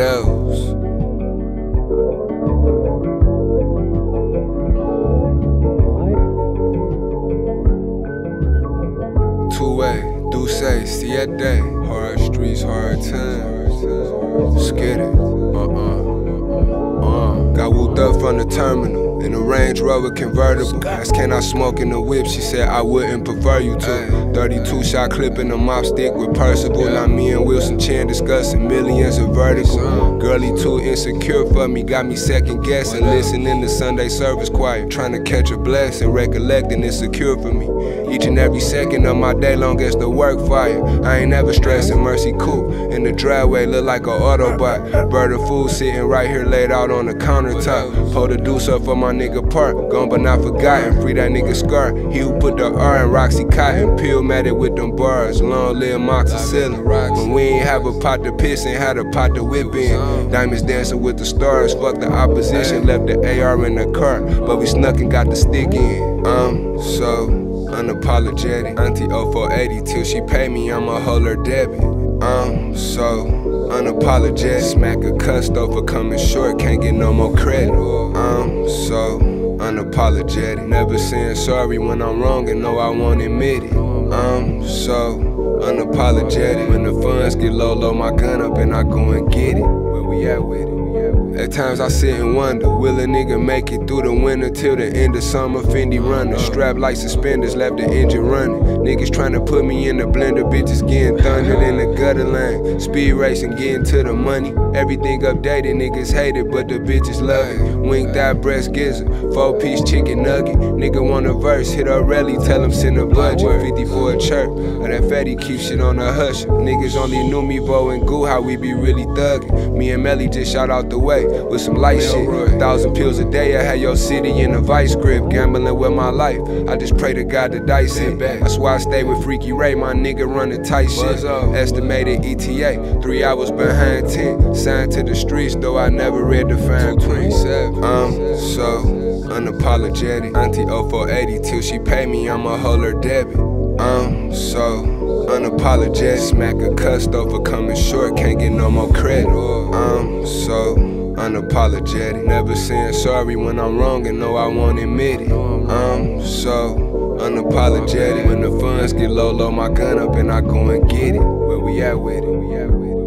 those. Two-way, Duce, Siete, hard streets, hard times. Skitty, Got whooped up from the terminal. In a Range Rover convertible. Asked can I smoke in the whip, she said I wouldn't prefer you to. 32 shot clip in a mop stick with Percival. Now me and Wilson Chan discussing millions of vertical. Girlie too insecure for me, got me second guessing. Listening to Sunday service choir, trying to catch a blessing. Recollecting it's secure for me, each and every second of my day long as the work fire. I ain't ever stressing. Mercy coupe in the driveway, look like an Autobot. Bird of food sitting right here laid out on the countertop. Pull the deuce up for my nigga Park, gone but not forgotten. Free that nigga Scar, he who put the R in Roxy Cotton. Pill matted with them bars, long live Moxie Ceylon. When we ain't have a pot to piss, ain't had a pot to whip in. Diamonds dancing with the stars, fuck the opposition. Left the AR in the car, but we snuck and got the stick in. I'm so unapologetic. Auntie 0480, till she pay me, I'ma hold her debit. I'm so unapologetic. Smack a custo for coming short, can't get no more credit. I'm so unapologetic. Never saying sorry when I'm wrong and no, I won't admit it. I'm so unapologetic. When the funds get low, load my gun up and I go and get it. Where we at with it? At times I sit and wonder, will a nigga make it through the winter till the end of summer? Fendi running, strap like suspenders, left the engine running. Niggas trying to put me in the blender, bitches getting thundered in the gutter lane. Speed racing, getting to the money. Everything updated, niggas hate it, but the bitches love it. Wing thigh breast gizzard, 4-piece chicken nugget. Nigga want a verse, hit her rally, tell him send a budget. 50 for a chirp, or that fatty keep shit on a hush. Niggas only knew me, Bo and Goo, how we be really thuggin'. Me and Melly just shot out the way with some light shit. 1,000 pills a day, I had your city in a vice grip. Gambling with my life, I just pray to God to dice it. That's why I stay with Freaky Ray, my nigga running tight shit. Estimated ETA, 3 hours behind 10. Signed to the streets, though I never read the fine print. I'm so unapologetic. Auntie 0480, till she pay me, I'ma hold her debit. I'm so unapologetic. Smack a custo for coming short, can't get no more credit. I'm so unapologetic. Never saying sorry when I'm wrong and no, I won't admit it. I'm so unapologetic. When the funds get low, load my gun up and I go and get it. Where we at with it?